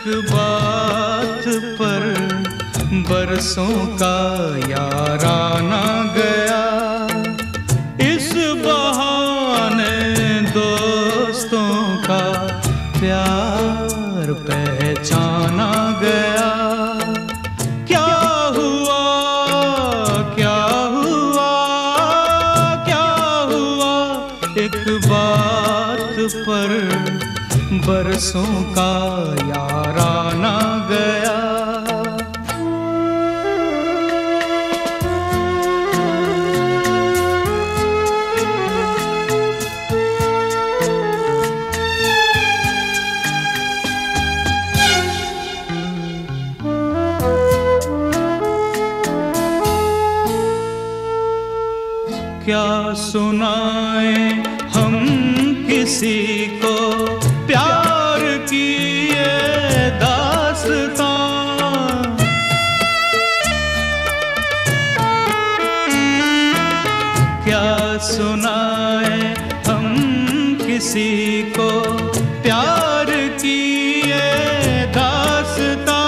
एक बात पर बरसों का याराना गया। इस बहाने दोस्तों का प्यार पहचाना गया। एक बात पर बरसों का याराना गया। क्या सुनाए हम किसी को प्यार की ये दास्तां। क्या सुनाए हम किसी को प्यार की ये दास्तां,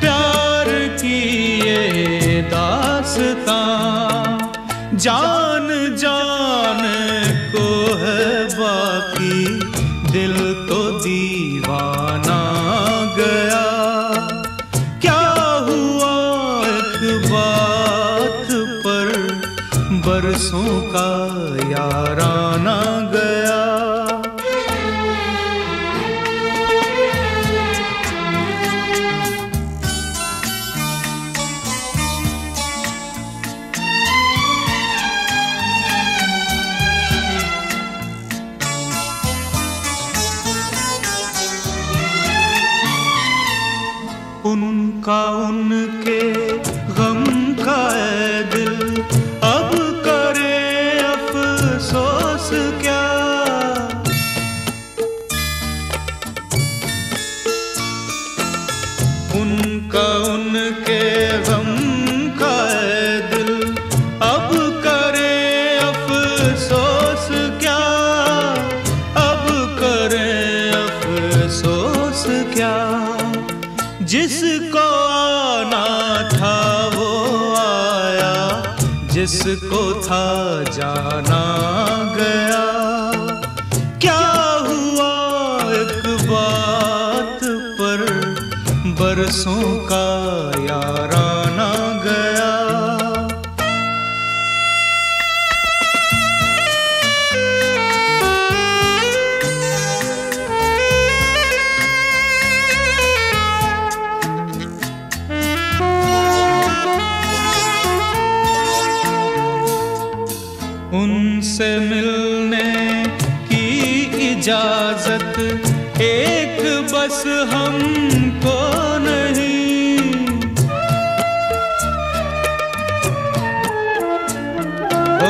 प्यार की ये दास्तां। जान जान को है बाकी दिल तो दीवाना गया। क्या हुआ एक बात पर बरसों का याराना गया। उनका उनके गम का है दिल, अब करे अफसोस क्या। उनका उनके गम का है दिल, अब करे अफसोस क्या, अब करे अफसोस क्या। जिसको आना था वो आया, जिसको था जाना गया। क्या हुआ एक बात पर बरसों का याराना गया। उनसे मिलने की इजाजत एक बस हमको नहीं।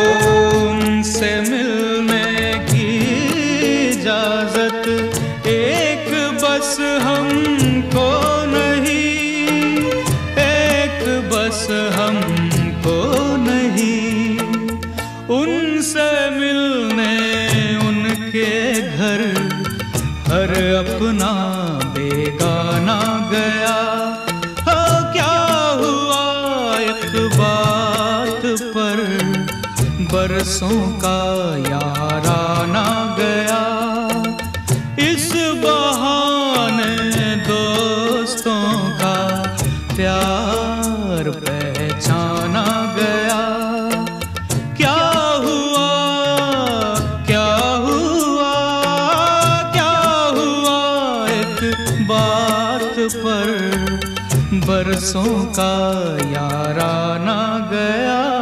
उनसे मिलने की इजाजत एक बस हमको नहीं, एक बस हमको नहीं। उनसे मिलने उनके घर हर अपना बेगाना गया। हो क्या हुआ एक बात पर बरसों का याराना गया। इस बहाने दोस्तों का प्यार पहचाना गया। बात पर बरसों का याराना गया।